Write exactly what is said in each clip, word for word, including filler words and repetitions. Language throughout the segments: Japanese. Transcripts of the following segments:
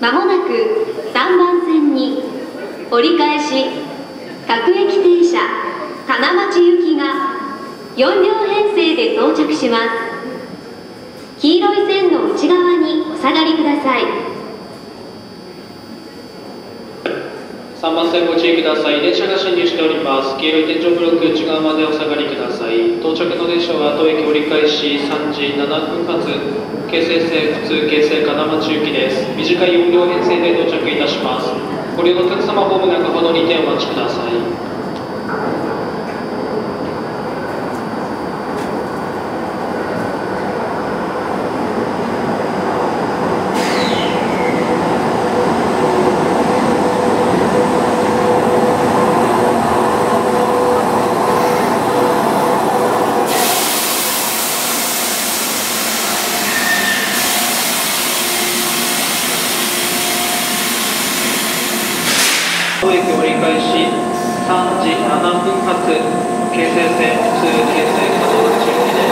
まもなくさんばん線に折り返し各駅停車金町行きがよん両編成で到着します。黄色い線の内側にお下がりください。さんばん線ご注意ください。電車が進入しております。黄色い天井ブロック内側までお下がりください。到着の電車は当駅折り返しさんじななふん発京成線普通京成金町行きです。短いよん両編成で到着いたします。ご利用のお客様ホーム中ほどにてお待ちください。当駅折り返しさんじななふん発京成線普通京成金町行きです。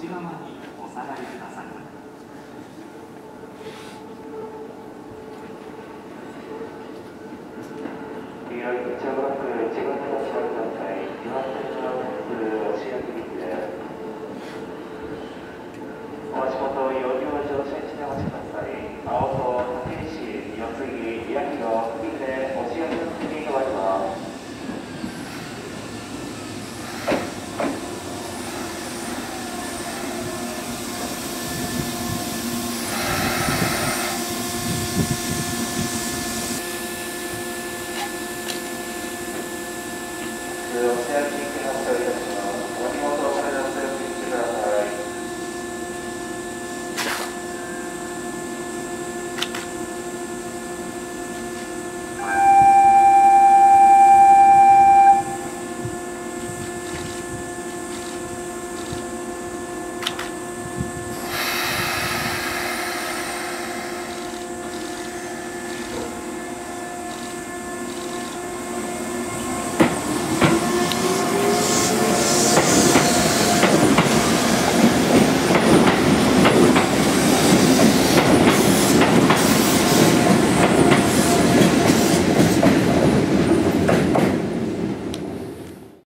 内側にお下がりください。黄色い内側の内側にお下がりください。